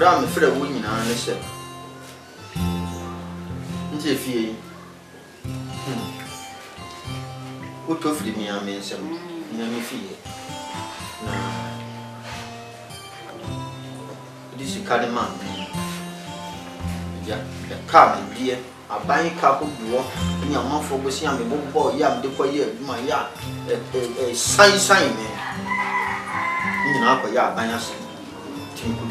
I'm afraid of winning, I understand. If what to free me, I mean, some yummy fear. This is a man. Yeah, a car, dear. I buy a cup of water in your mouth for Bessia, a book boy, yam, the boy, my yard, a sign, in an upper yard by us.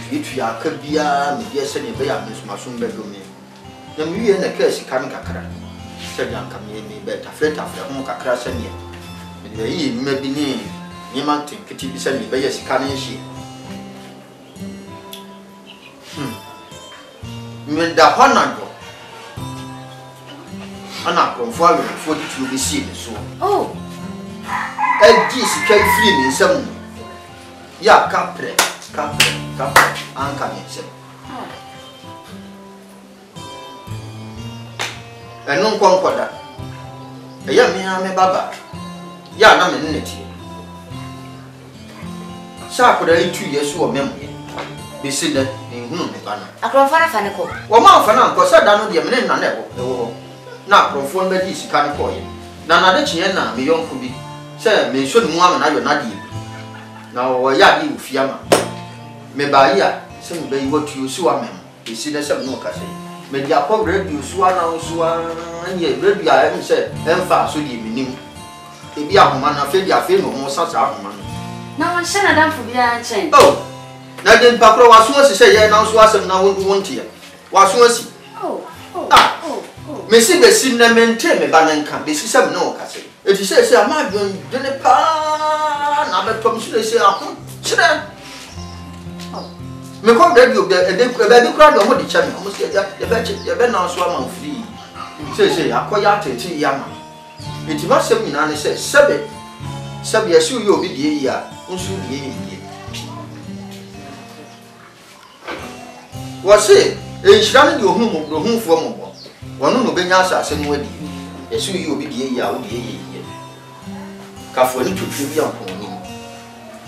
If you are could be a yes, and you bear Miss Masson bedroom. Then we in the case coming a crack. Said Yanka made me better, fret after Honka crash and yet. And the eve may be named Yamantin, Kitty, send me by a scanning. When the honor go, and I conform 42 be seen so. Oh, and this came free me some. Ya capre. Capre, anka nse. Enu nkonkoda. Eya mi ha me baba. Ya na me nneti. Sa ko da itu Yesu o memu. Bi se da ehunu me bana. Akrofo na fa ne ko. Wo ma ofa na nko sa da no de me nna na e wo. Na akrofo nda di sika ne ko ye. Na na de chien na me yonko bi. Se me so mu ama na yo na di. Na wo ya di ufiama. Mebaya, some bay what you swam. You see the same no cassette. May ya pop red you swan out swan, and yet red ya haven't said, and fast with you meaning. If you are man, I feel your fame or such a man. Now, send a damn for the chain. Oh, that didn't Pacro was once to say, and now was and now won't hear. Was once. Oh, Missy, the sin and maintain a banana camp. This is some no cassette. If you say, I'm not going to pan, I'm a promise to say, I'm not. Me come radio the crowd on the channel. Almost get the bench, the bed now swam free. Say, I call ya to tea yammer. It must have been an answer, Sabbath. Sabbath, so you'll be the year, also the year. What's it? A shaman your home for more. One of the Benyasa, same way. A so you'll be the year, the year. Cafoni to Trivia.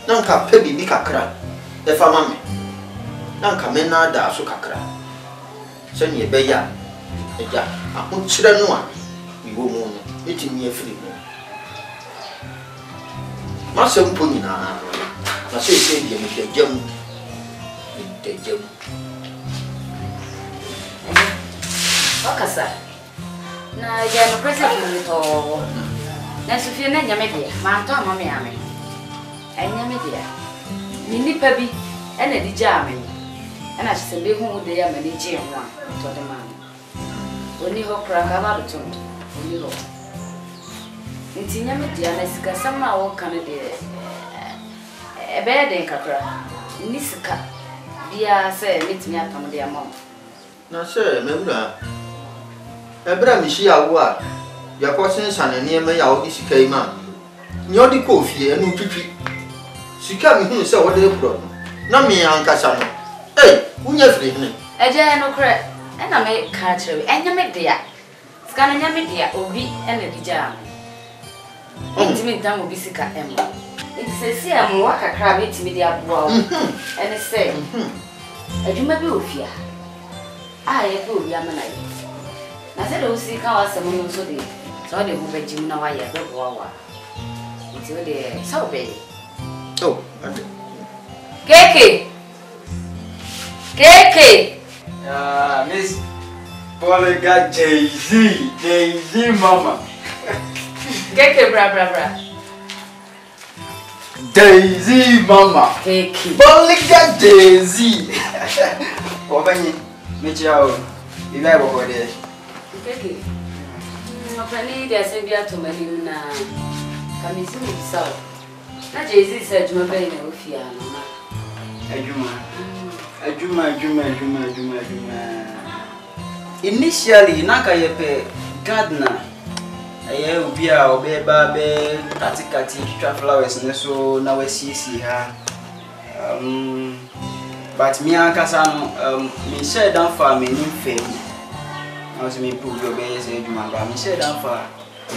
Nanka Pebby make a crack. The farmer. Nanka mena da so kakra. Sani ebeya, eja. Aku chira nua, iwo mo no. Iti ni efiri mo. Masa mponi na, masa ise dia mtejemu, mtejemu. Wakasa, na ya mpresa kumito. Na sufia na nyame dia, manto amame ame. Nyame dia, nini pabi, ene dija ame. And I said, be who they are managing one to the man. Only hope crack about the tomb, only hope. In Tinamitia, I see somehow all Canada a bed and capra. Niska, dear, sir, meet me upon their mom. No, sir, remember, Ebra Mishia, your cousins and near my Audis came out. You're the coffee and pipi. She can't even say what they brought. Not me, Aunt Cassano. Hey, who just leave me? A general crap, and I make country, and you make dear. Scanamia, Obi, and a jam. Intimate down will be sick at Emma. It's a sea and walk a crab into me, dear bro, and it's said, I do my boof here. I do, Yamanai. I said, oh, see how someone so did. So they will bet you now. I have a war. It's really so big. Oh, Keke! Keke! Miss Polly got Jay Z, Mama. Keke, bra. Daisy, Mama. Keke. Polly got Jay Z. What about you? Mitchell, you never go there. Okay. Apparently, they are sending out to Melina. Come see me, sir. Now, Jay-Z said, "You must be in the Ufia, Mama." Ajuma. Initially, Nakayepe gardener. Aye, Ufia, Obe, Babe, Kati, flowers. Neso, na we see her. But me and Kasano, me share down for me new family. I was me pulled your base, my family said, I'm far. I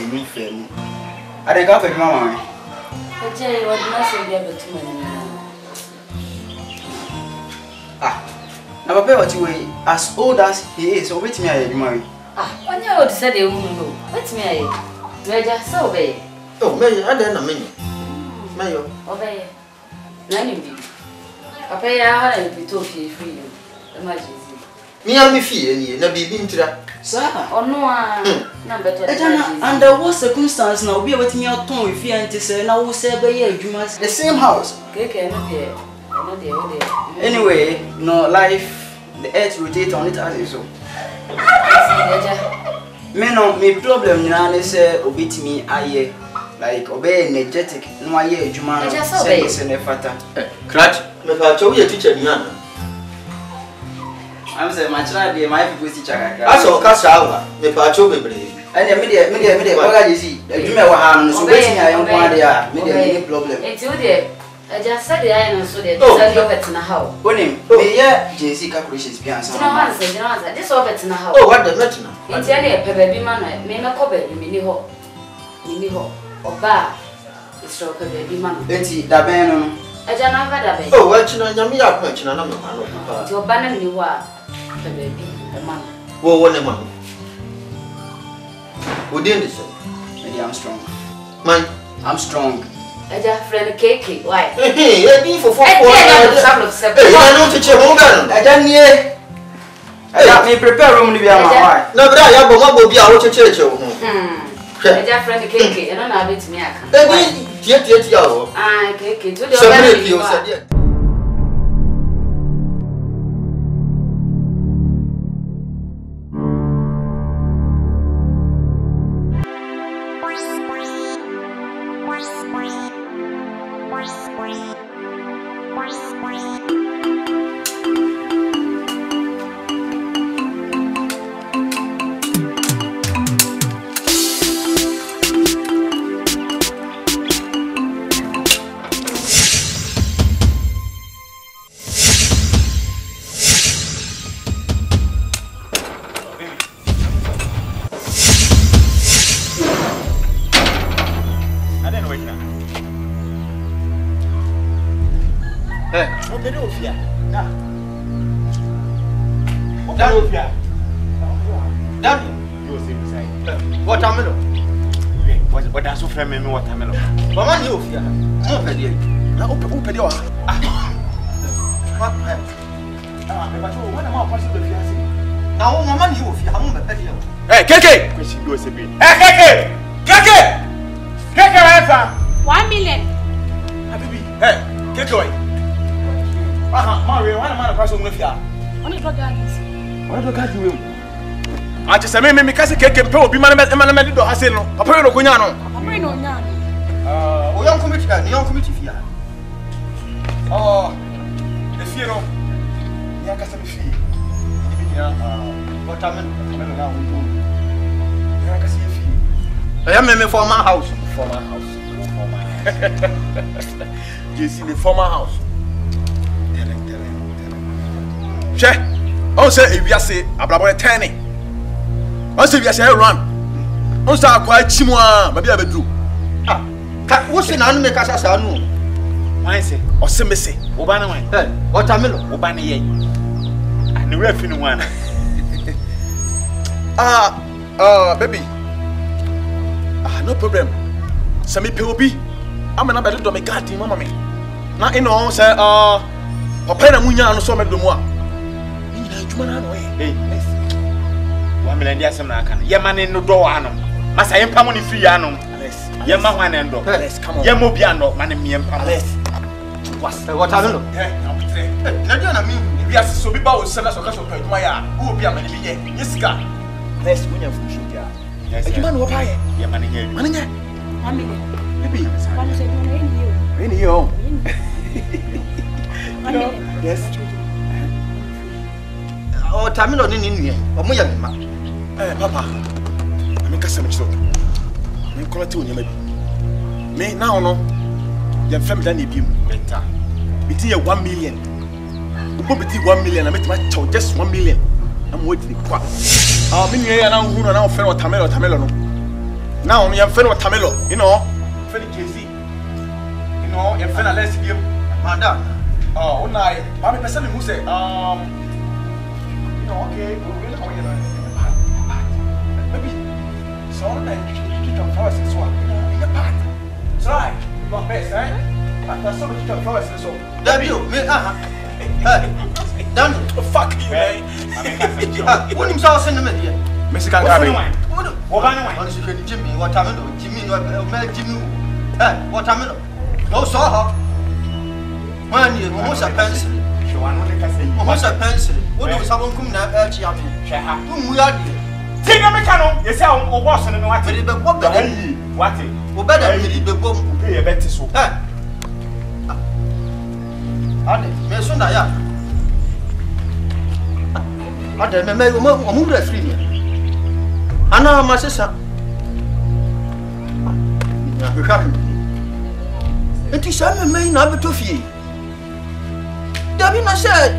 didn't got it, Mama. But Jerry, what must you get to me? Ah, now, but you are as old as he is, so wait me, I marry. Ah, when you said you know, wait me, Major, so obey. Oh, Major, I don't know me. Major, obey. None of you. I pay out and be told you free. Imagine. Me and me feel, na be been to that. Sir, oh no, I'm better. Under what circumstance now be with me out town if you ain't say now who said by you must the same house. Okay, not there. Anyway, no life, the earth rotates on it as it so. Me no, me problem now they say obit me aye like obey energetic no aye juma say say na fata. Crack, me pa chow ye teacher niana. I'm saying my child, my people's teacher. I saw Cassawa, the Pacho Baby. And the media, what I see. You know I'm so waiting. I am one there, media problem. It's you there. I just said the iron so that I love it in the house. When him, yeah, JC calculations, Pianza. No answer, this over it in the house. Oh, what the matter? It's any a baby man, name a cobble, mini ho, or bar. It's your baby man. Betty, the banner. I don't know that. Oh, what you know, you're not much. I don't know. Your banner, you are. The baby, the man. Well, what a man. Who did this? Maybe I'm strong. Man, I'm strong. I just friend cake. Why? Hey, I be for 4 hours. I don't teach a woman. I don't need. I got me prepare room to be on my wife. No, but I have a mobile be out to church. I just friend cake. I don't have it to me. Yet, I cake it to the other. I can't get a probe. My man, I said, Papa, no, Cunano. Young committee, young committee. Oh, the funeral. Yakasafi. What I mean, I am a former house. Former house. You see the former house. Che, I say if you say Abraham Tani, I say if you say run, I say acquire Chimwa, maybe I will do. Ah, what's the name of Kasha Sanu? Why say? Or say me say? Obana why? Or Tamilo? Obana ye. I never finish one. Baby. Ah, no problem. Sami Peobi, I'm an abandoned to my garden, Mama me. Now you know say Papa na munya anuso me do mo. Hey, no door anum. Must I am coming in free anum? Yes, Yamaman and Dog. Yes, come on. Yamobiano, Manamian Palace. What I don't know. I mean, we are so big about sellers of Castle Maya, who will be a man. Yes, God. Let's win your food. Yes, you man will buy it. Yamania, Mania, maybe. In you. Yes. Oh, Tamilo didn't hear. But my young man, Papa, I make a sandwich. I call it to you, maybe. May now no, your family done it. Better. Between 1 million, we go between 1 million. I met my child just 1 million. I'm waiting for you. Ah, me and you now who now friend with Tamilo no. Now me and friend with Tamilo, you know, friend with Jesse, you know, and friend Alex Bill, Manda. Oh, one night, my person who say okay, we'll really call you maybe. So, you can flowers as well. In the part. Try. Not best, eh? But there's so much you can flowers as well. W. Damn it. Fuck you, eh? What do you say in the media? Mexican cabin. What do you say? Jimmy, what time do Jimmy? What time do you? No, so hot. When you almost a pencil. Almost a pencil. What do you say? I'm going to go to the house. I said,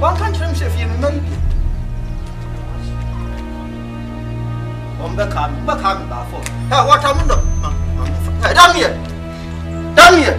one can't you say if you married it? On the car, back hand, baffle. Hey, what I'm not. Hey, damn here. Damn here.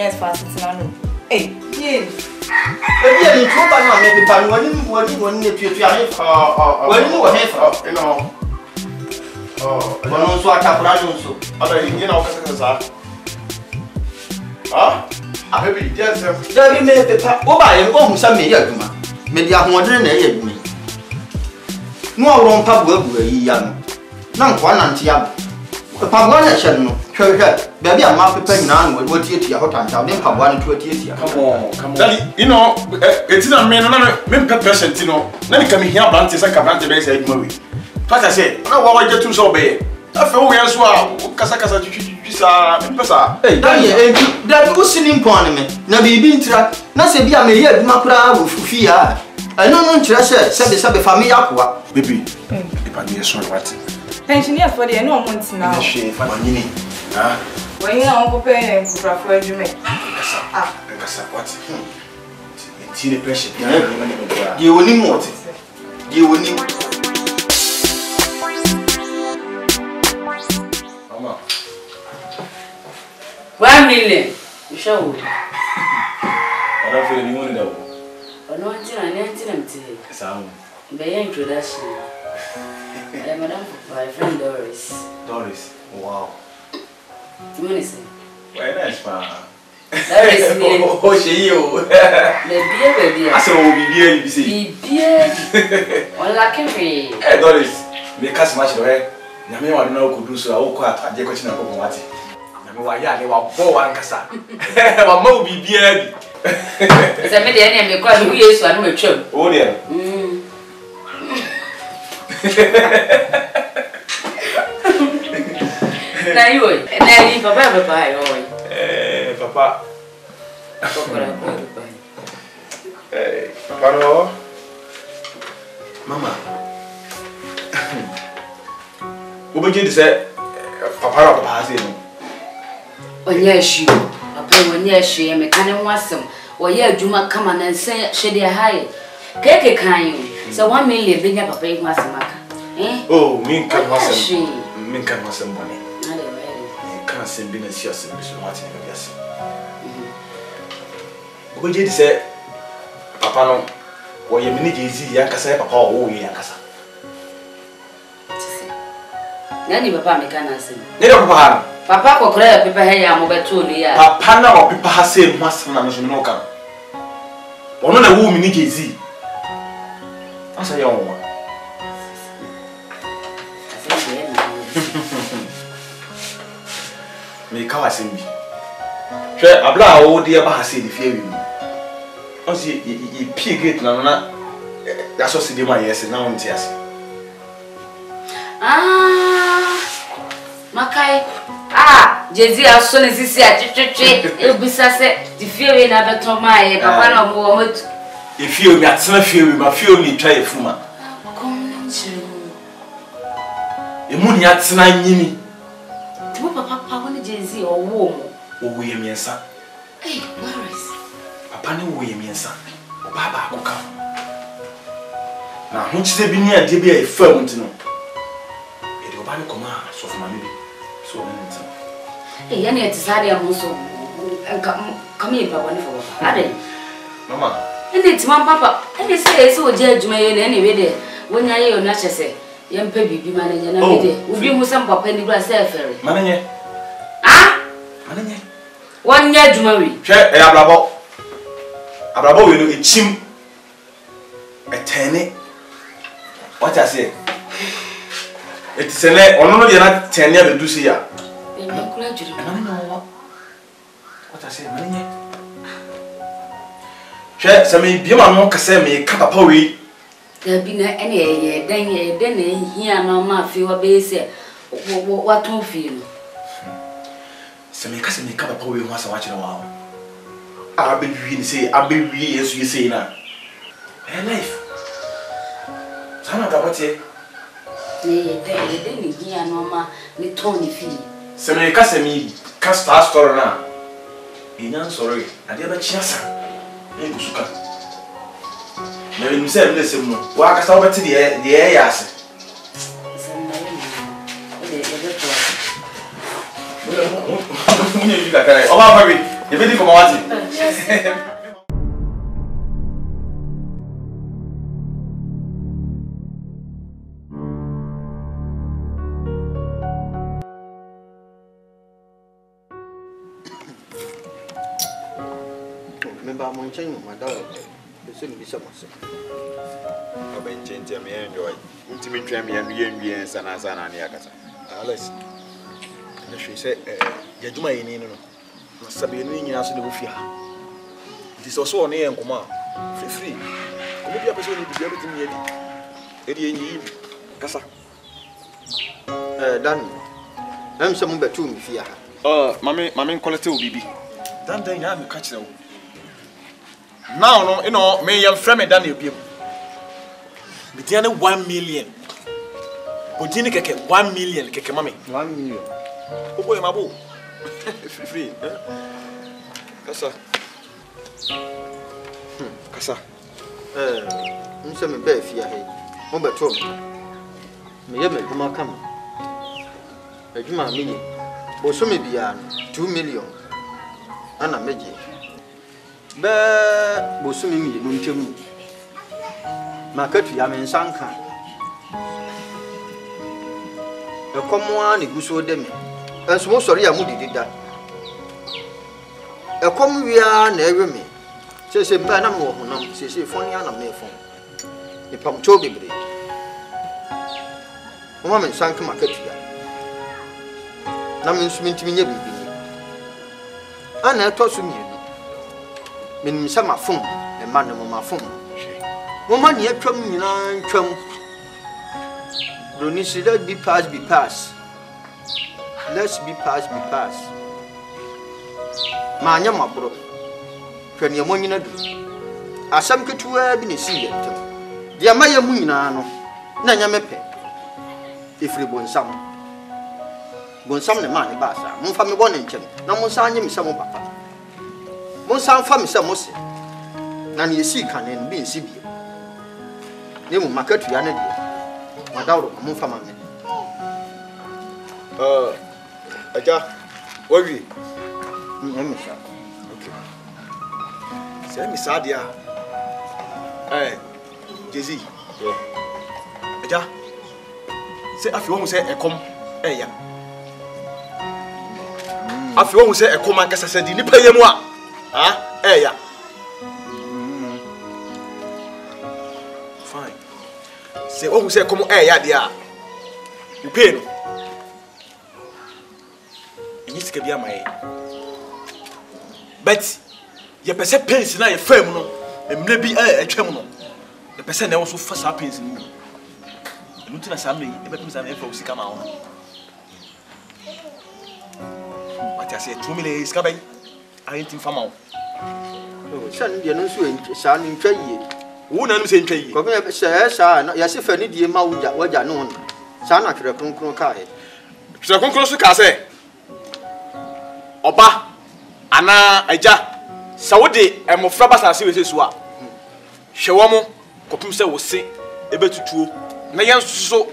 I 1 million. You shall. I don't feel any money though. Oh, no, I didn't. Sound. The introduction. Madam, my friend Doris. Doris, wow. You want to say? Why nice, man. Doris, oh, she you. Baby. I saw Bibi, you see. Bibi. On la café. Hey, Doris, make us much away. You may want to know could do so. I will quite a question of what. Why, they were born, Cassa. But more be beard. As I made the enemy because we used to have a chip. Oh, dear. Now you would, and I leave Papa by Papa. Papa, Mama. What did you say? Papa, Papa, I yes, you. Upon yes, you make an awesome. Or yet, you might come and say, shady a high. Cake a kind. So 1 million bring up a big master. Eh? Oh, mean can was she? Mean can was some money. Can't send business yourself, Mr. Martin. Yes. Would you say, Papa, no? Or your mini easy Yankasa, Papa, oh, Yankasa. Nanny, Papa, make an answer. Little Papa. Papa will cry, people here are moving too near. Papa now, people have said much from the national camp. We know the woman is easy. I say, young woman. Me kawa simbi. She abla o dia ba hasi di fewi mu. O si I pigate na na. That's what she did my yes now unti as. Ah, Makai. Ah, Jesse, I saw this is a church. It'll be such a fear in a tomai, Papa, no more. If you got some fear, my fear me try a fuma. Come to the moon yat's 9 years. To Papa, only Jesse or warm. Oh, William, yes, sir. Hey, Doris. Papa, no William, yes, sir. Papa, who come? Now, who should be near Dibia a firm to know? It will buy the command, so for my baby. So many times. Hey, I need to study a muscle. Come here, Papa. Mama. And it's one Papa. And they say so judge me anyway there. When I hear Natchez say, young baby manager, we'll be with some Papa and the grass ferry. Manager. Ah? Manager. 1 year to marry. Abrabo. Abrabo, we know a chim. A tenny. What I say? It's a net, or no, you're not 10 years to see ya. I don't know what I say, money. Chats, I mean, be my monk, I me, cup of there'll be not any, then here, no, my few base. What don't feel? Sammy Cassin, cup of poe once I watch in a while. I'll be really say, I'll be really as you say now. Hey, life. Some of the ne de ni hia no ma ne ton ni fi se me ka se mi ka star store na inan sorry ade ba chiasa e gusuka na mi se me se mu wa ka sa o beti de e ya se o ni bi ka kare o ba bi e be di ko ma wati. My daughter, you shouldn't be so much. I've been changing me and joy. Ultimate trammy and BNB and Sana Sana Yakasa. Alice, she said, Yajuma in Sabian as the Wufia. It is also a name, Koma. Feel free. Only the person to be everything, Eddie. Eddie, Cassa. Done. I'm some number two, Mifia. Mammy, call it to BB. Then they now catch them. Now, you know, may your family done your people. Between 1 million. But you get 1 million, Keke Mammy. 1 million. Oh, boy, my boo. Free. Kasa. Kasa. I'm some bear here. Number two. May you come? A million, but so maybe 2 million. Anna Major, but so many moon to me. My country, I mean, Sanka. The common one, it was so demi. And so sorry, I would did that. A common we are never me. Says a banner more, no, says a funny animal may form. The pump told me. Woman sank my country. I am not to be able to do it. I phone. A man of my phone. Woman, you come. Be passed, be passed. Let's be passed, be passed. My young bro. Can you money? I some could have been a seed. They are my moon. Nanya if we want some. Some man, Bassa, one family one inch, no more signing some of Papa. One sound family, some most. None you see can be in Sibia. They will market to Yanadi, my daughter, among family. Aja, what we? Okay. Say, Miss Adia. Hey, Jay-Z. Aja, say, if you want to say, come, hey, yeah. I feel we say a common case. I said, "Ni paye moi, ah, eh ya." Fine. Say, "Oh, we say common eh ya dia." You pay no. You just kebi amai. But you person pay si na you fair no. You maybe eh fair no. You person na you so fast up pay si no. You nothing na something. You better me say me fair we see come out. I said, 2 minutes, come in. I ain't in Famau. Son, you know, son in trade. Who knows in trade? Come here, sir, son. Yes, if any dear mouth that was known. Son, I could have concluded. So I conclude to Case. Oba, Anna, Aja, Saudi, and Mofrabas are serious. Shawamo, Copumsa was sick, able to two. Nayan so.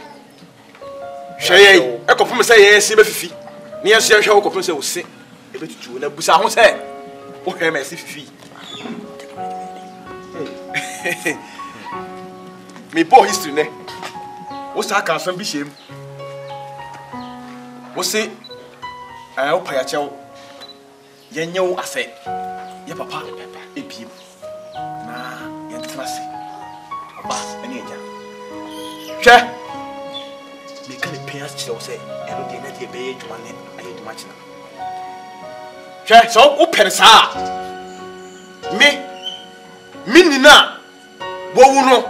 Shay, I confirm say yes, if you. Near Sherlock, who say, "Say, a bit to the Busa Hose." Oh, him as if he may poor history. What's that? Can't be shame. What's it? I hope I tell you. Know, I said, your papa, a peep. Nah, you're trusty. A bath and angel. Because the parents still say, everything that they pay to money, I hate much now. So, open, sir. Me, Nina, Wawuno.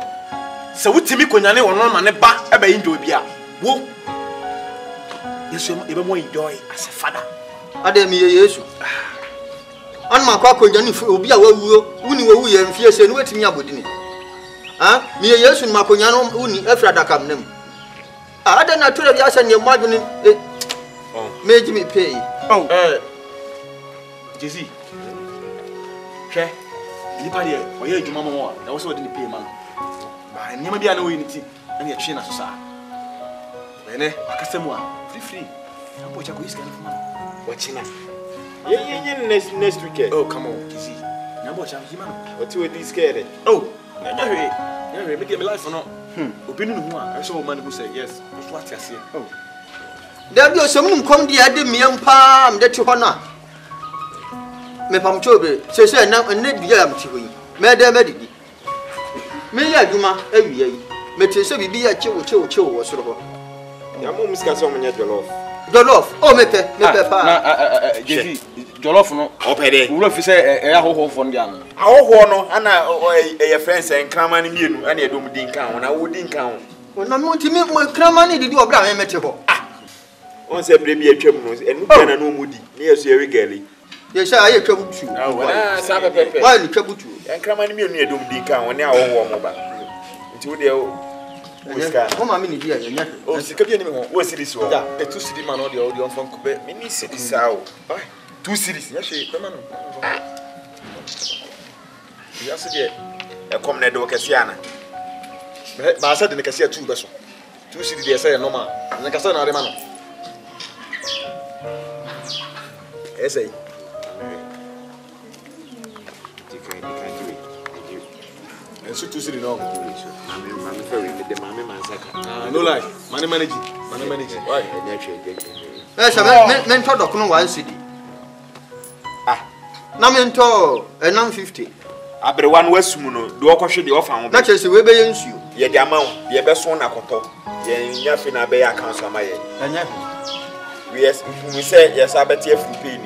So, what Timmy Kunane or Norman Ebba ever enjoy beer? Woo. Yes, you even more enjoy as a father. Ademi, yes. And my cock and Janif will be a woo, woo, and fierce and waiting me up with me. Ah, me, yes, and Maconiano, Uni, Efrada come them. I don't know to the answer your margin. Made me pay. Oh, Jizzy. Che, anybody for your Jumma, I also didn't pay, man. I never be annoying it, and your chin as a sir. When a customer, free. I'm watching whiskey. Watching us. Yeah, next weekend. Oh, come on, Jizzy. Now watch out, human. What you would be scared? Oh, never make it life or not. Opinion I saw a man who said yes. What I say? Oh, there be some come the idea, me and Pam, that you honor. Me Pam Toby says, I now and let the empty way. Madame Eddy. May I do my every year? May I be a chill or so? Your mom is got so many Jollof. Jollof, oh, Mete, Jollof, no, Opede, who if you say a whole phone gun. How no, and I friends and cramman in you, and you don't think count, and I wouldn't count. When I want to make my cramman, you do a brown and metal. Ah, On se premier chemins et nous bien nous mudi ne so yerigali ye sha aye twabutu ah sa pepe why ni twabutu en krama ni mi onu edom di kan woni awo mo ba nti wo de o ska o ma mi ni dia nya o sika bi ni mi wo series wo e tu series man o de o de on fon coupe mi ni series sao ah tu series nya she pe man o ya se de e kom na de o kase ana ba sa de ne kase a tu beso tu series de say normal ne kase na re man o essay. I should to see the norm. I'm very with the mammy man. No lie, money managing. Money managing. Why? Yes, I meant to document 1 city. Ah, Namento, and 950. I bet one West Muno, do I should the offer? That is the way they use you. Yet the amount, the best one I could talk. Yea, nothing I bear accounts on my head. Yes, we say yes, I bet you have pain.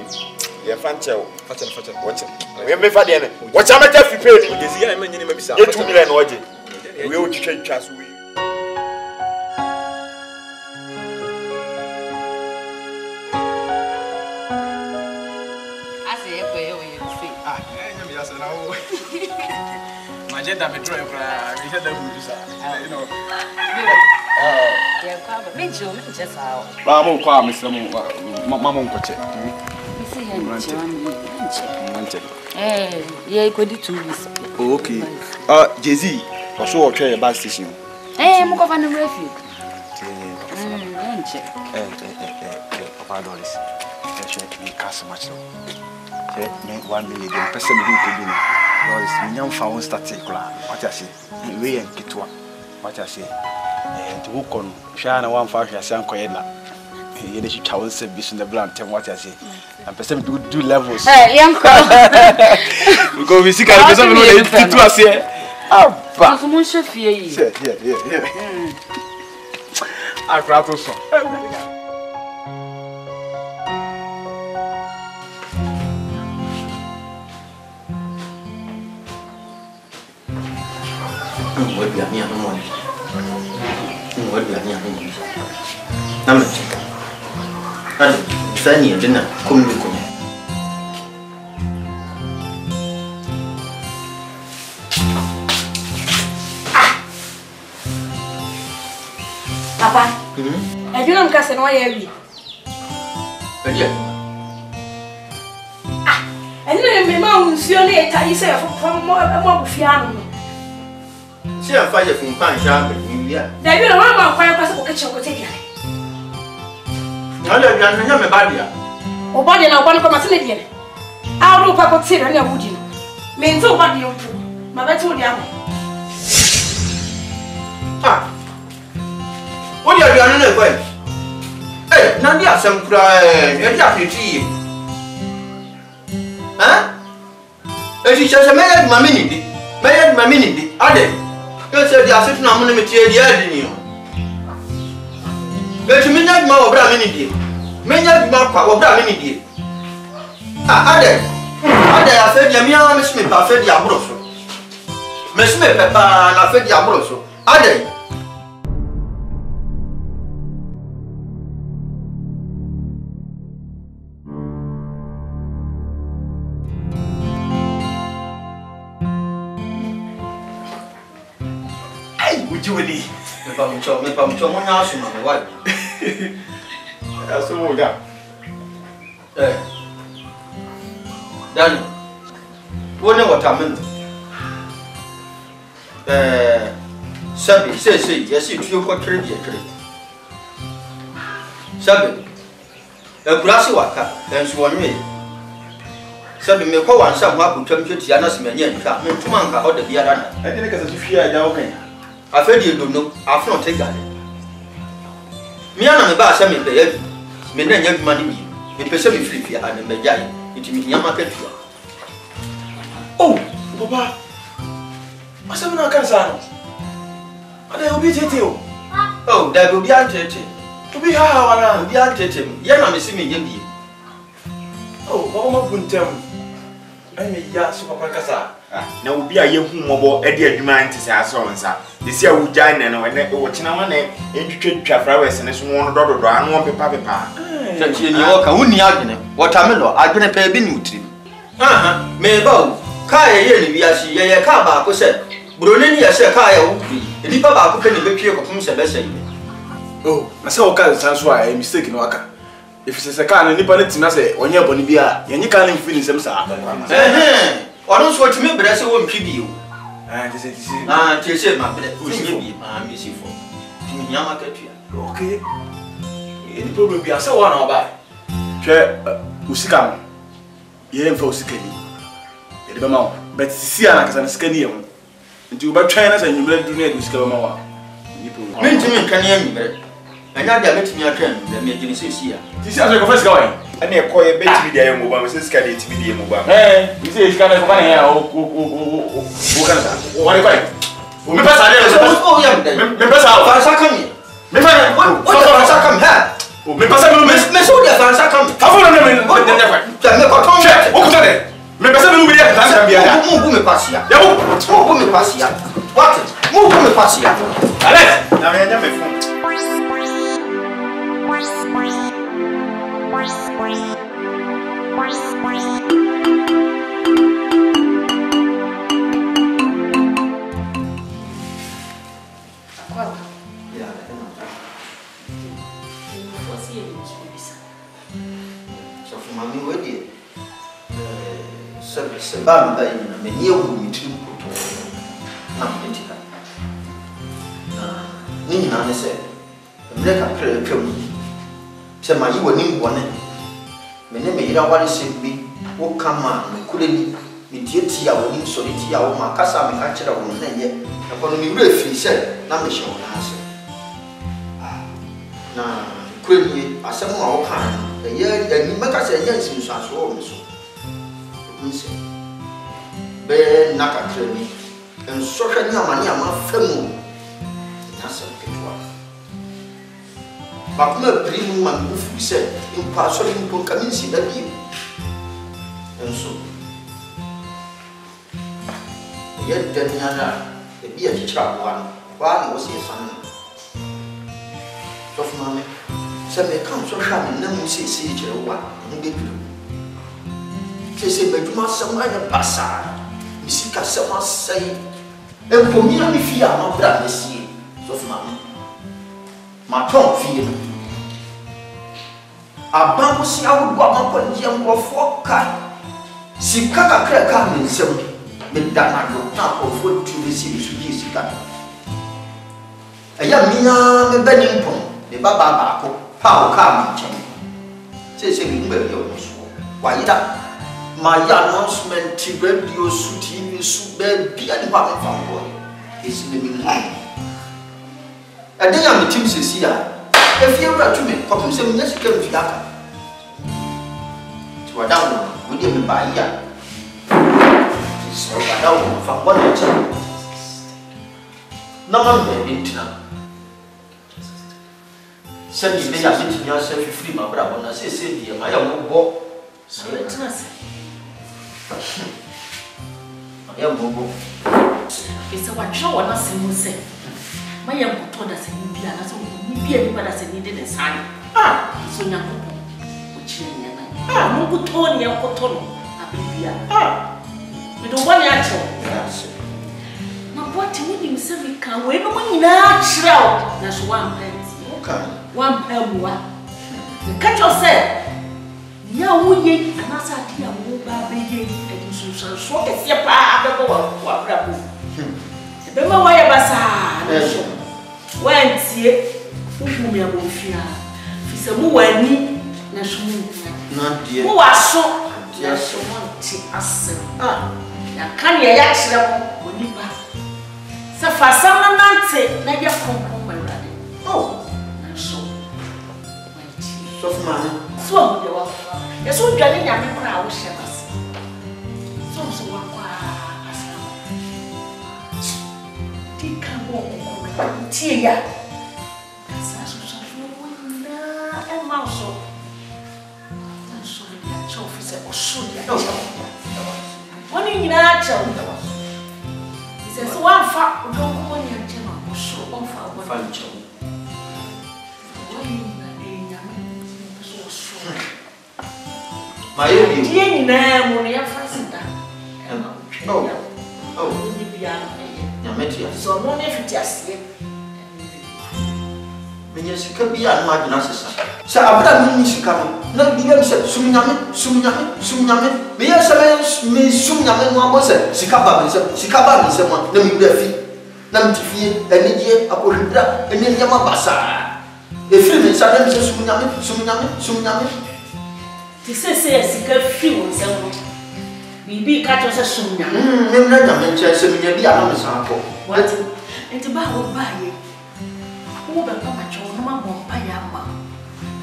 Your fanchel, fatten, watch him. We may find him. What's a matter of pain? This year, I mean, you may be something. 2 million, what you will change as we. I say, ah, my gender, I'm a driver. We said that we know. Okay. Jay-Z, I saw a bus station. Eh, I'm going to refuge. $5. We cast much. 1 million person who could do it. Million found static. What I say, we and Kitwa. What I say. And to walk on Shana 1 5 years, San Coyena. He did choose in the blunt, tell what I say. And person do two levels. Because we see a person who is to us here. Ah, but I'm sure fear you. Yeah. I rattle so. What do you mean? What do you mean? I'm saying, dinner, come to come. Papa, I didn't cast an oil. I didn't remember your name, I said, from more about Fiano. She had fired from Pan. Yeah. They will run about fire pass for kitchen. No, they are not my body. Oh, body, I want to come as Indian. I'll look up at Sir and your woody. Means so bad, you fool. My bad, so damn. Ah, what are you on the way? Eh, Nandia, some cry, you're not your tea. Huh? She just married my minute. Married my minute. Are you said the asset number of material, didn't you? But you may not know about many deal. May not be about many deal. I said, Yamia, Miss Smith, I said, Yabroso. Miss Smith, I said, Yabroso. I did. Daniel, we know what I mean. Sabi, say, yes, if you got ready, Sabi, a glassy water, and swan me. Sabi, me call one somewhat who turned to Tiana's mania and come to Manka or the Viana. I think as if you are now. I said you don't know, I've not taken it. Me and my bass, I mean, the heavy, me then young money, me personally free and the giant, it means Yamaka. Oh, Papa, I said, no, I will be at you. Oh, that will be anted. To be how I am, be anted him. Yana, I see me, Yindi. Oh, Mamma Buntam, I may yas for Pacasa. Now be a young mobile, Eddie, demand is our son, sir. This year we join and flowers and it's one dollar and one paper. Watermelon, I've been a pair of may Kaya, we are she, a car back, was said. Brunia said Kaya would be. The people are cooking the pure comes a lesson. Oh, I saw Kazan's why I mistaken Waka. If it's a car and anybody to say, on your Bonibia, and you can't finish them, sir. I don't want to make, but I saw one preview. And this is my bed, which may be my music for Yamakatia. Okay. It probably be a so one or by. Usikam, you for Sikini. It don't but Siana is an Scanium. And you about China's and you let do need to Scamawa. Mentally, can you? And now they are letting me a turn, they may give this year. This is the first going. And they call a baby there, Mubam, Mrs. Caddy to be Mubam. Eh, you say it's kind of funny here. What do you like? Members are young. Members are coming. Members are coming here. Members are coming. How for them? What the never? What could they? Members are moving here. Move me pass here. Move me pass here. What? Move me pass here. Alex, now I am a fool. Bam, bam, many of them too. Nina said, "Let a prayer come." Said my new one. Many may not want to see me. Oh, come on, couldn't be tea. I will need solidity. I will my casa and catch it up. And yet, upon me, briefly said, Namisha will answer. Now, could be a summer or kind. A year, and you make us a yes, you shall so. Be naka kremi and social nyamani amafemu nasa petwa bakuma primo mangu fise impaso limpo kaminsi dabi enso yedda nyana ebi ya chakwa wani osi sana tofmame seme kam social na musi si jewa ngebiru kese beduma sama ya basa si casse moi ça et pour moi mes filles à mon bras ici sauf maman ma ton fille avant aussi à vous voir mon conduit en fort car si kaka kraka me sem me dana go ta au fond tu le si sujet si kaka aya mina me benin pon le baba ba ko pa o ka mi chen c'est une belle chose wa ida my announcement to radio suit TV suit baby and papa fanboy is living high. And then I'm a team says here, if you were to me, come say, yes, you can be that. To a down, we didn't buy here. So I don't from one or two. No one may be now. Send me a bit in yourself, you free my brother, and I say, dear, I am no more. So let's not say. I am Bobo. It's a watch or not, Simon said. My uncle told us in India, so we be anybody as needed a sign. Ah, so now, which in ah, Mobu Tony, Uncle Tony, I believe. Ah, we don't want natural. Now, what do you say? We can't wait on natural. That's one pence. Okay, one pence. You catch yourself. Yeah, we and that's a dear mobile baby and social swap. It's your papa. What rabbit? Remember why a bazaar went here? Who may have been fear? It's a moon when he not dear. Who are so yes, so much as a canny accident when you pass. So for some nonsense, let your phone come my daddy. Oh, so soft man. So, you are. You're so jolly, I remember I was shepherds. So, what? One in your child. He says, one fat, don't go on your channel. fancią. My own, he says, yes, he got few and several. Be catch us as soon as you what? And to buy or buy it. Oh, but Papa John, no one won't buy a man.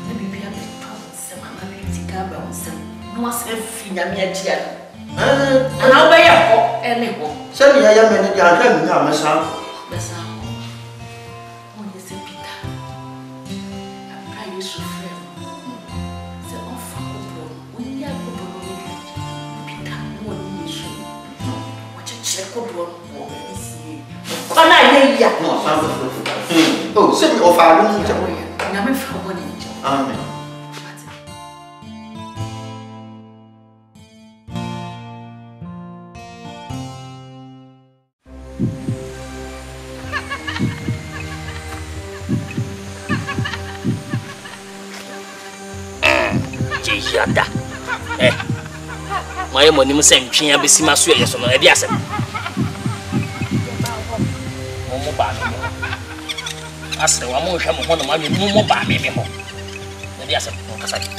Let me be a bit proud, some of my music albums. No one's everything I'm here. And I'll buy a hawk and a hawk. Send me a young man, I can't have my son. The son. Only St. Peter. I pray you so fair. Oh, send me off our room. Never for one angel. Amen. Eh, my money must send me a busy master. Yes, or no, I guess. I said, I'm going to come home and move more by me. Yes, I'm Cassandra.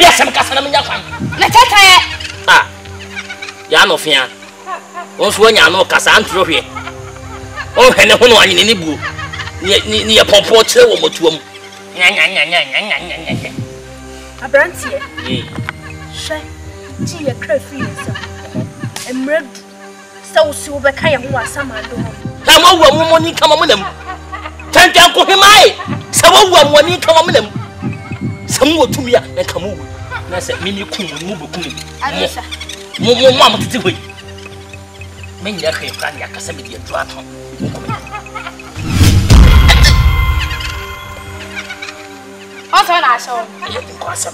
Yes, I'm Cassandra. Let's get it. Ah, Yanofia. Once when you know Cassandra here. Oh, and the one in the book near Pompo, two or two. A brand here. Shay, she a crafty and red. So, silver kind who are some. Come on, woman, come on with them. Turn down for him, I. Some woman, come on with them. Some would to me and come over. That's a mini coon, move a coon. Yes, move your mom to do it. Many a great grand Yakasami, a drop. What's on our song? I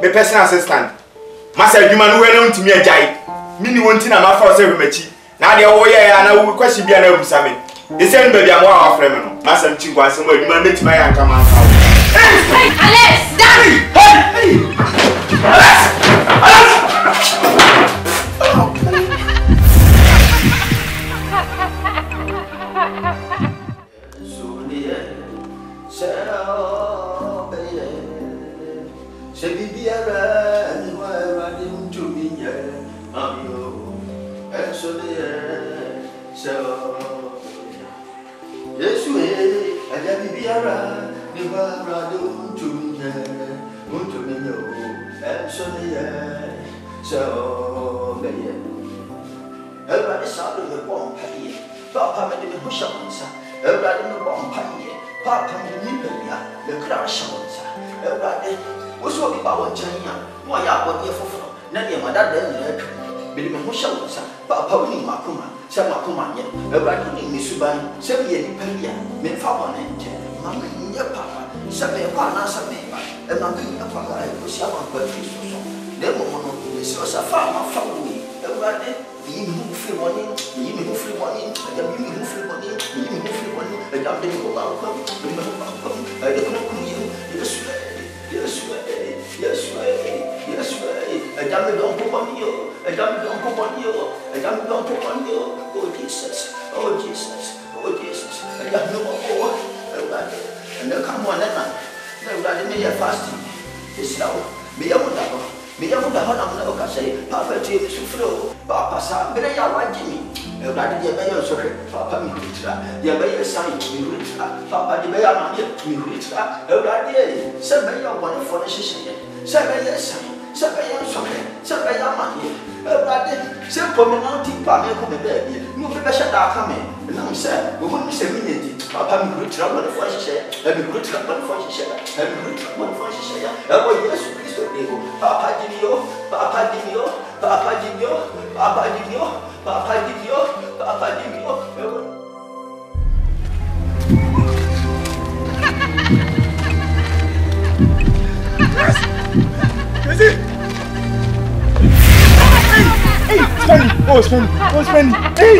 my personal assistant. Master Human, who known to me a guy. Mini wanting a mouth for seven mechi. Now they are all here and I will question be an old summit. The same baby I'm our friend. Master Chigwa, somewhere you manage my aunt. Hey, Alex! Daddy! Hey! I got no more. And they come on, and they are fasting. It's now. Me yamunda hona muna okase. Papa tiye sufro. Papa sa bere ya wajimi. Ebrade de beye sore. Papa mi kutra. De beye sai mi kutra. Papa de beye na mi kutra. Ebrade se beye wona fone shishiye. Se beye sai. Se beye sore. Se beye mani. Ebrade se pomena ti pa me ko me bebe. No fe be shada ka me. Na se go mi se minedi. Papa mi kutra wona fone shishiye. Ebi kutra wona fone shishiye. Ebi kutra wona fone shishiye. Ebo Yesu Kristo de Papa Dinio. Is it? Hey, it's funny. Hey.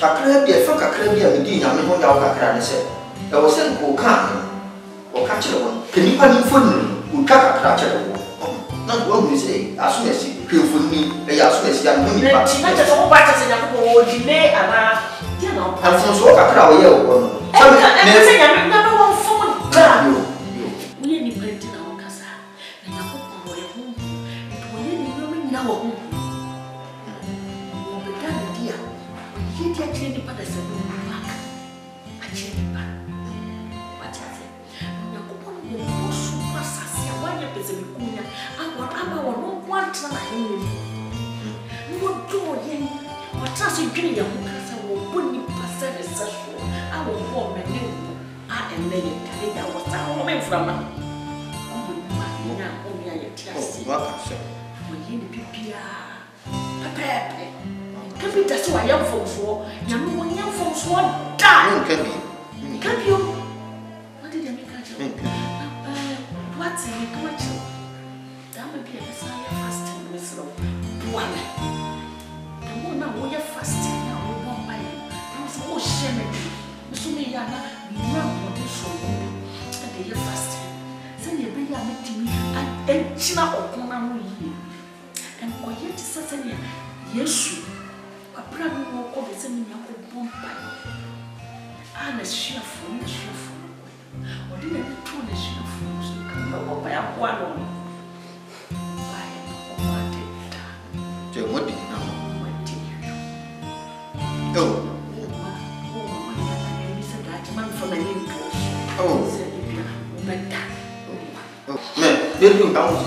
kakra bi efa kakra bi amedi nyame ho dawo kakra ne se da wo sen ko ka wo ka chele won keni pa ni fo ni ka kakra chele won na wo mi se aso na si pe fo ni e ya aso na si an ni pa ti na te so ba chese nyame ko di ne ana je na o aso so kakra wo ye wo no ne se nyame na wo fo ba yo ni ni bread na wo kasa na nyako ko wo ye hu to ye ni no mi na wo I actually put a certain work. Actually, but I can be that's why I am for. Young folks won't die. Can be. Can you? What did I make at you? What's in it? What you? That may be a Messiah fasting, Miss Rowe. One. The one now we are fasting now, we won't buy you. There was no shame in you. So me, Yana, we now want to show you. And they are fasting. Send your baby to me and then China or Pona. And for you to certain, yes. Probably walk over the same bomb I'm a cheerful, or didn't it too cheerful? By a one. What did you know? Oh,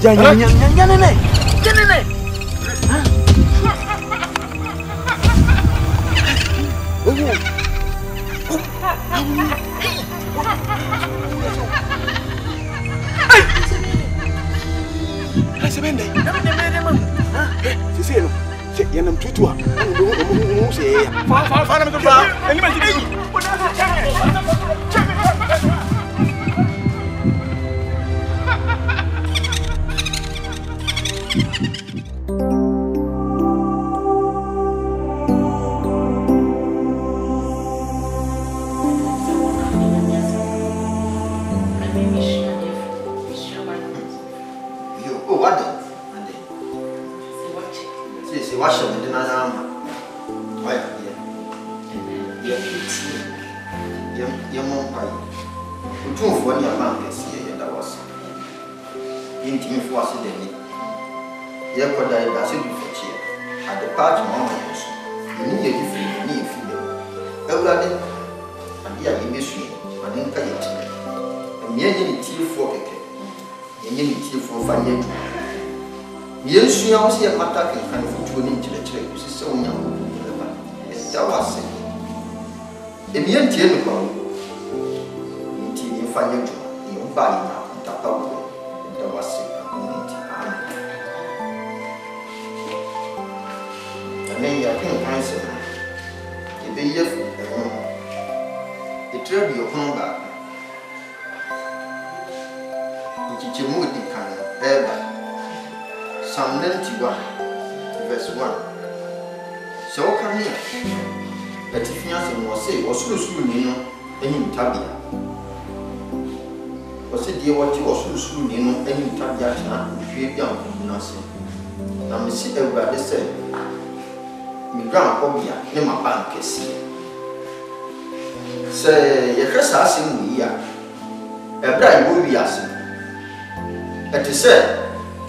Jangan nenek.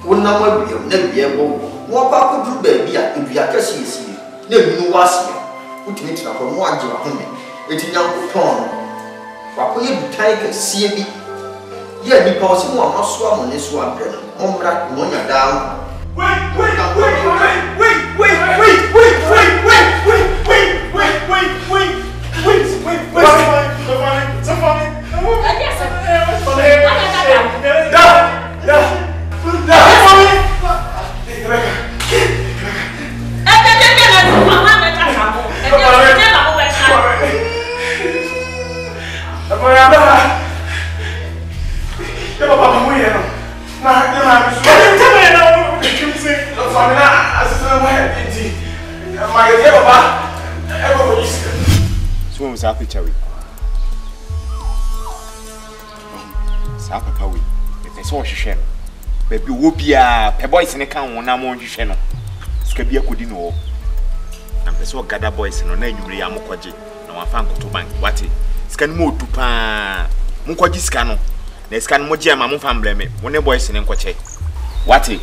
Unamwe biye, nebiye bo. Wabako drube biya, ibiya kesi esi. Nebiye wasi. Utini tina kwa mwaji wa hume. Eti nyangu pono. Wako ye butaike siebi. Ye nipawasi mwa maswa mwone suwa breno. Omra kumonya damu. Boys in a can one among you channel. Scabia could know. And Pessoa gather boys and on any Amoquaji. No one found to bank. What it scan more to pan Mukaji scanner. They scan Moja, my mom blame it. One boys in Enquache. What it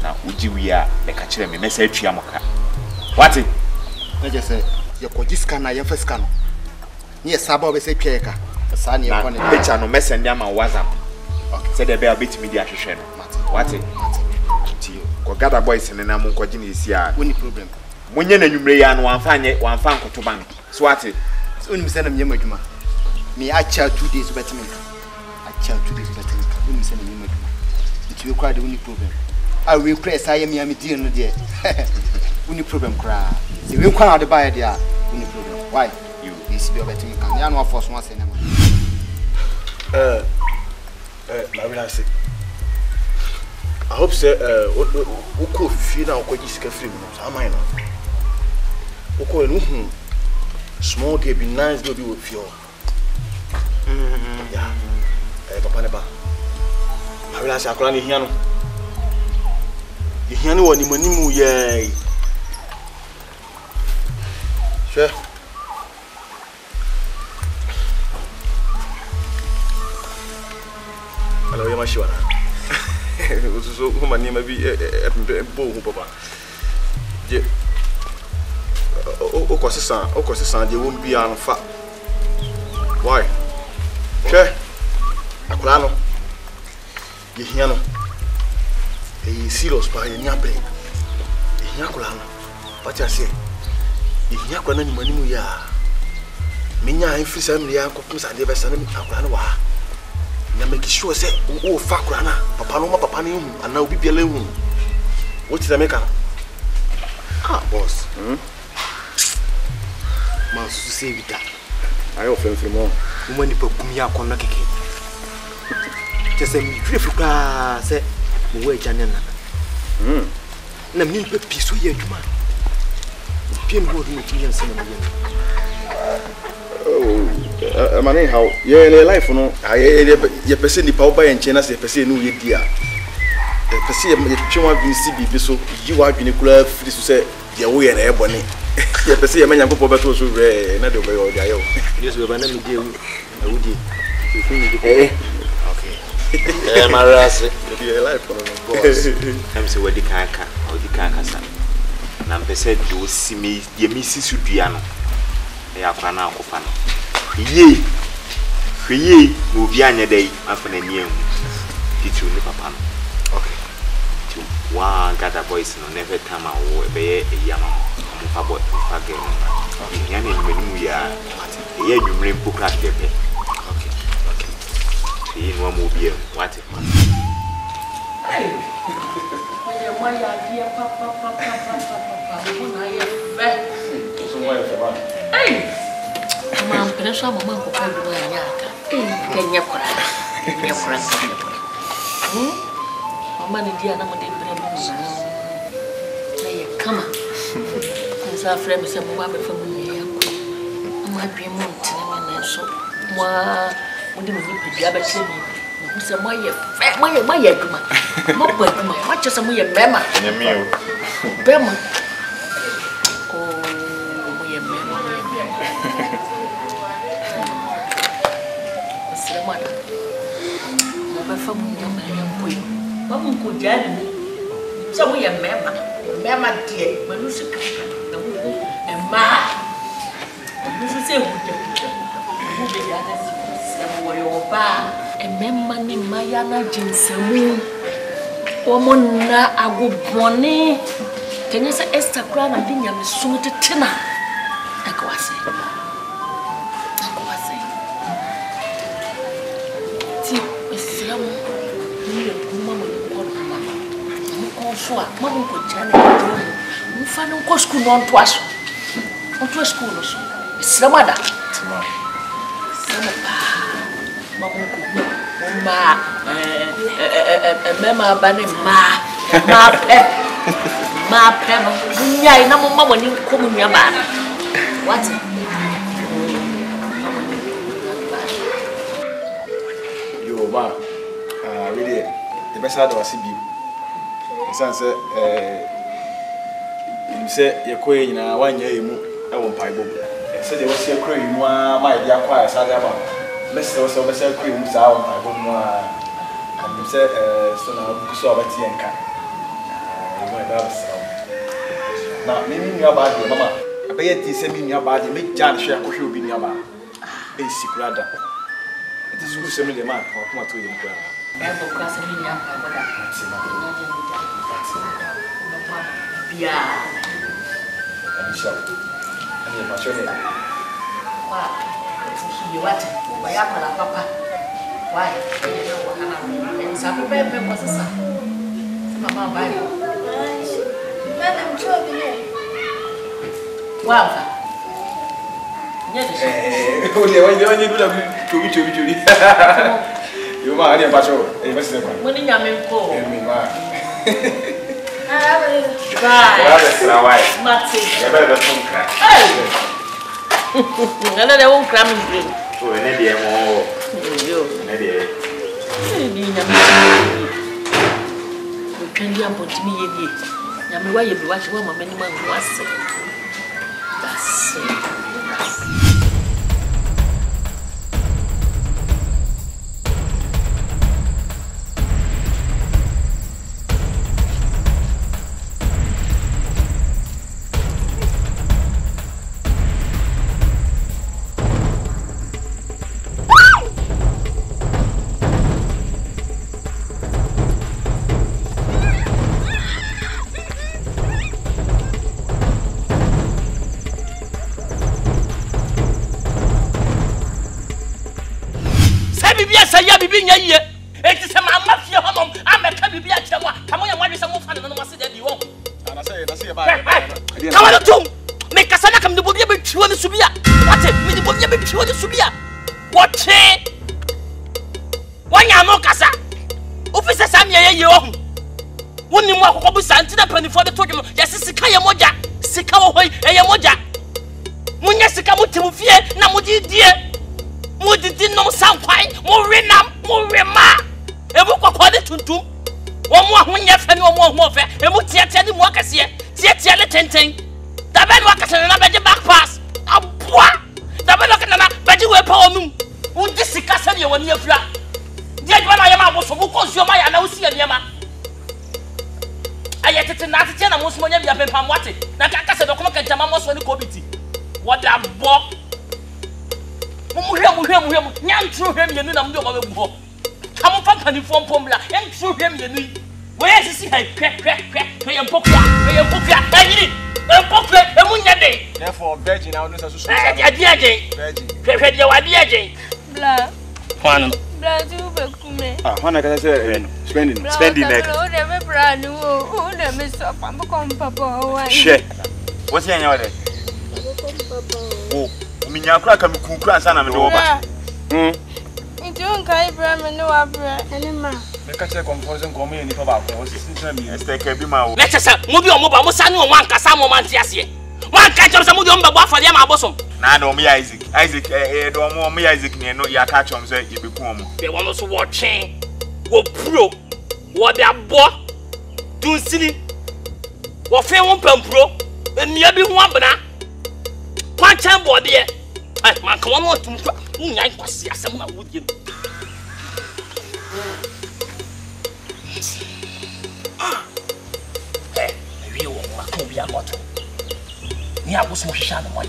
now would you are the catcher me message Yamoka? What it? I just said, your Kojiscana, your first scanner. Yes, Sabo is a Kaka. The son, your picture no messenger was up. Said the bell beat me the action. What it? Gather boys and I'm problem. When you may and one fine one found to bank. So at it. Soon send a Yamajuma. May I child 2 days better? I child 2 days better. Wouldn't send a Yamajuma. It will cry the only problem. I will press I am Yamidi and dear. Only problem cry. They will come out the buyer there. Only problem. Why? You is your betting. You are not forced once anymore. I hope so. We could feel our colleagues can free us. Am I not? We could do small game, nice body we feel. Yeah. Papa neba. I will ask you to hear no. You hear no one money mu ye. Sure. Hello, you must show. So who man maybe a bow papa. Oh, you won't be on fat. Why? Okay, a crano. Giano. A serious by a yappe. A yakulano. But I say, if Yakulan money, ya. Minya, if you send me a couples, I never send me a cranoa. Make sure say, oh, fuck, Rana, Papa, no, Papa, and now be alone. What is the maker? Ah, boss. Mas, save it up. I often feel more. Woman, you put me up on the cake. Just a beautiful class, eh? Wait, Janana. Namin, but peace with you, man. Pin would make me and send me. Oh. Money how yeah life no I you person the power by and China say person no idea the person you want to see be so you are been clear free to say the way and ebony the person you man go for better so rare na dey go dey ayo yes we ban me dey awudi eh okay eh marasi the life for no boss come say we dey kaka or dey kaka sa na person do see me dey me see su dua no e akwa na akofa no ye, ye, move yanya day after the new. Did you never pan? Okay. To one gather boys, no, never time I will be a yammer. I'm about to forget. Yan and when we are, yeah, you bring book at the bed. Okay, okay. In one movie, what it was. Hey, my idea, Papa, hey. Mama, pensa mama ko ko do ya ka. Kenya kora. Kenya kora. Mama ni dia na mo de bere mo so. Na ye kama. Pensa frame se mo ba be fa mo ye ko. Mama bi mo ntine ma na so. Wa mo de mo ni bi aba che mi. Mo se mo ye fe mo ye kuma. Mo ba kuma. Mo che se mo ye bema. Nya mi o. Bema. Vamos cuidar, né? So we are member, dear, when you should come and ma. You should say, who the others were your bar, and member named Mayana Jinsamu. Woman, I go bonny. Can you say Esther Crown and Dingham is so to tenor? I go, Mama could challenge you. You find no school on to us. On to a school or so. It's the mother. Mamma, Mamma, Sansa, you said your queen in 1 year, I won't buy book. I said there was a cream, my dear choir, Sadama. Let's say also Mr. Creams out by Boma. And you said, so now, Soberty and Cat. Now, meaning your body, Mamma. I bet you send me your body, make Jan share who you be near my basic brother. It is who sent me the man for what we did. Ever crossing me up, my brother. Yeah. And so, I mean, what's your name? Why? You what? Why, Papa? Why? And some people was a son. Mamma, by you. Madam, I'm here. Wow. Yes. Oh, yeah, when you do that, you might have a show. It was the one. When you are in court. Right. Matty. That's it. Spending neck. Oh, never brand new. Oh, never stop. I'm Papa. Shit. What's your name? Oh, Minyakra can cook and son of a door. You don't carry bread and no bread. The catcher composing for me and if about was to me and take every mile. Let us move your mobile son or one Casamo Mantiasia. One catcher some of them for them, my bosom. Now, me Isaac. Isaac, I don't want me Isaac near no your catch on say you become. They want us watching. Go pro. What they are bought, do silly. What fair one pro, and you have been one banana. Punch and body, and my common to nine was someone would you. yakoto niyakusu hwehwa no moye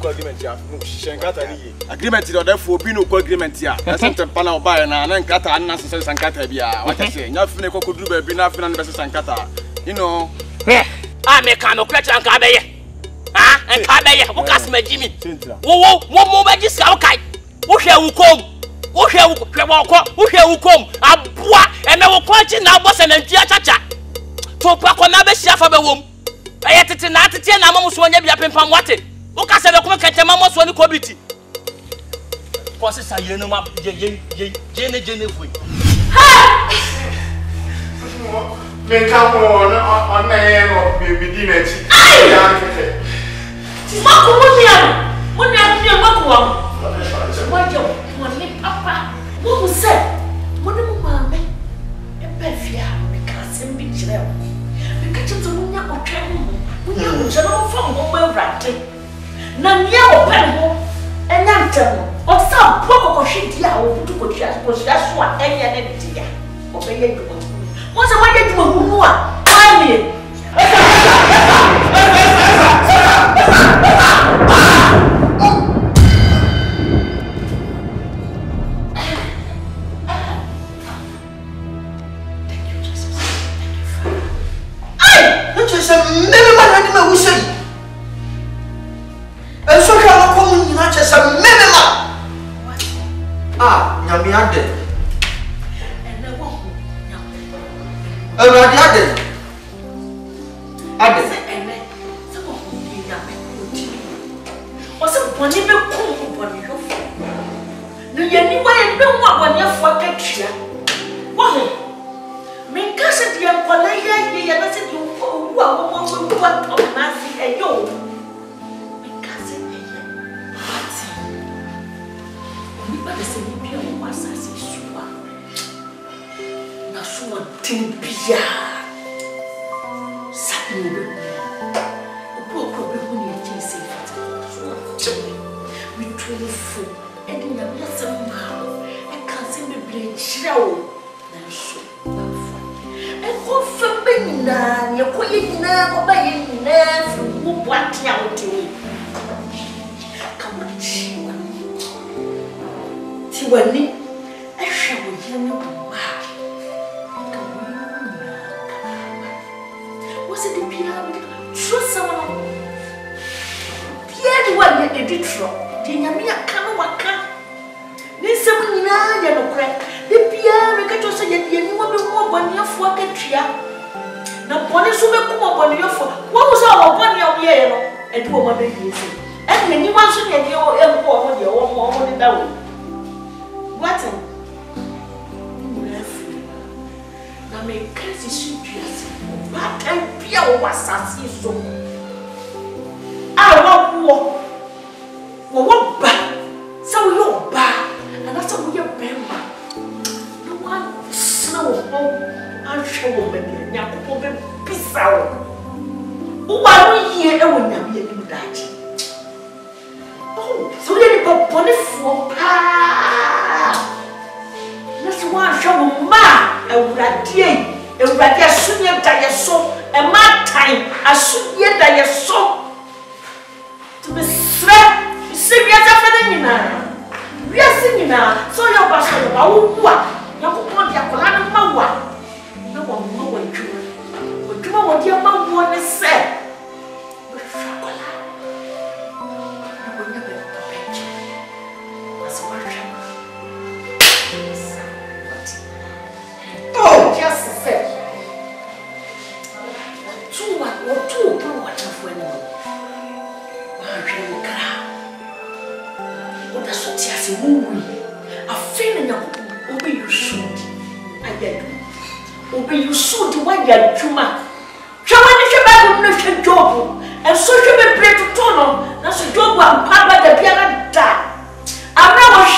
ko agreement ya no shenkata ni ye agreement do da fo bi no ko agreement ya asante pala oba na nkata na so sankata bia what I say nya fine ko koduru ba bi na fine na be sankata you know ah me ka no kwetran ka be ye ah en ka be ye wo kas ma jimi wo mo ba gisa wo kai wo hwe wo kom wo hwe wo hwe wo ko wo hwe wo kom aboa ene wo ko chi na boss na ntia chacha to pa ko na be sia fa be wom ayetete na atete na mamu so nya bia pempam wate Oka se dokume kete mama so ni kobiti. Kose sa yene ma jene fui. Ha! Me ka mo na on na baby dinati. Ya kete. Ti ma ko mo na mi ma ko wa. Mo ni papa. Mo se. Mo ni mo ma me. E pe fia me ka se mbi jire. Me ka chito mo nya o twa mo. Mo nya o jere mo fa mo ma wrate. Na nia o pelo é na tela o sal pouco coxinha o puto coxinha sua é nem dia o bem do mundo você vai ter uma rua ai me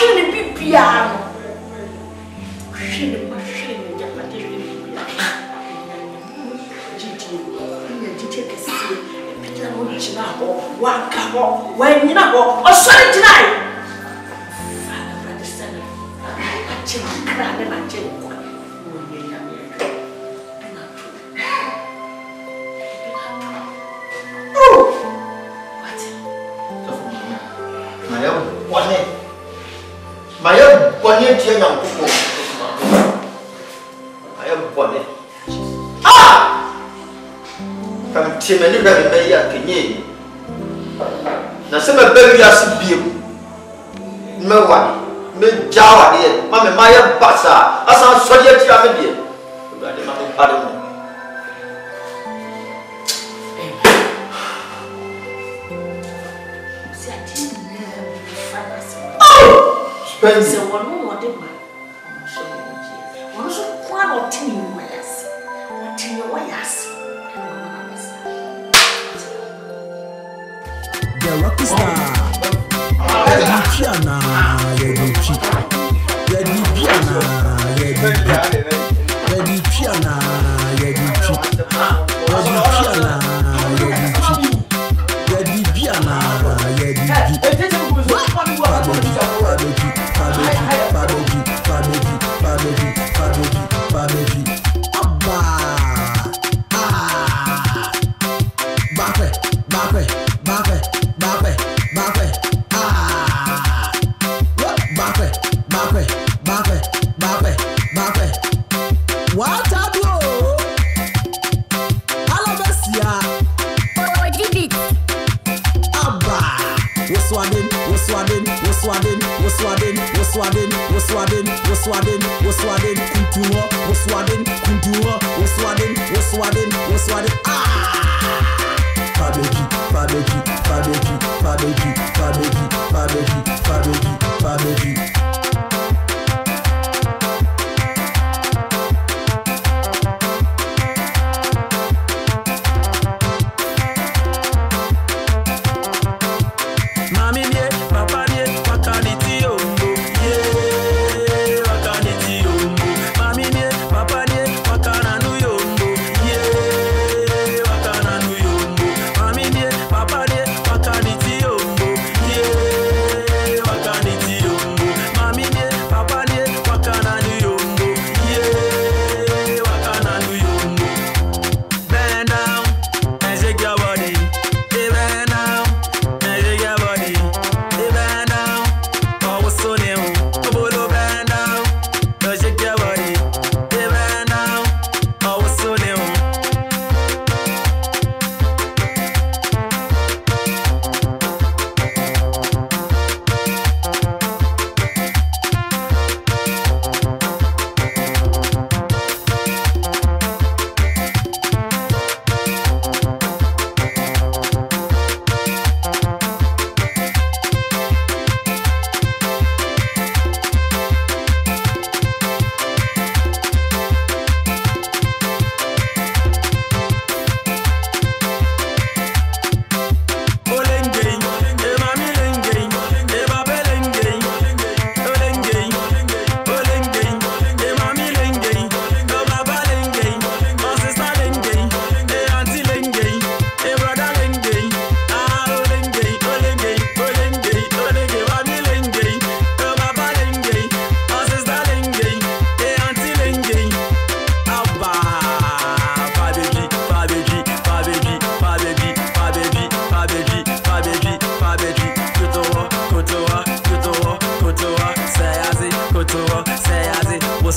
I So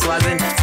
I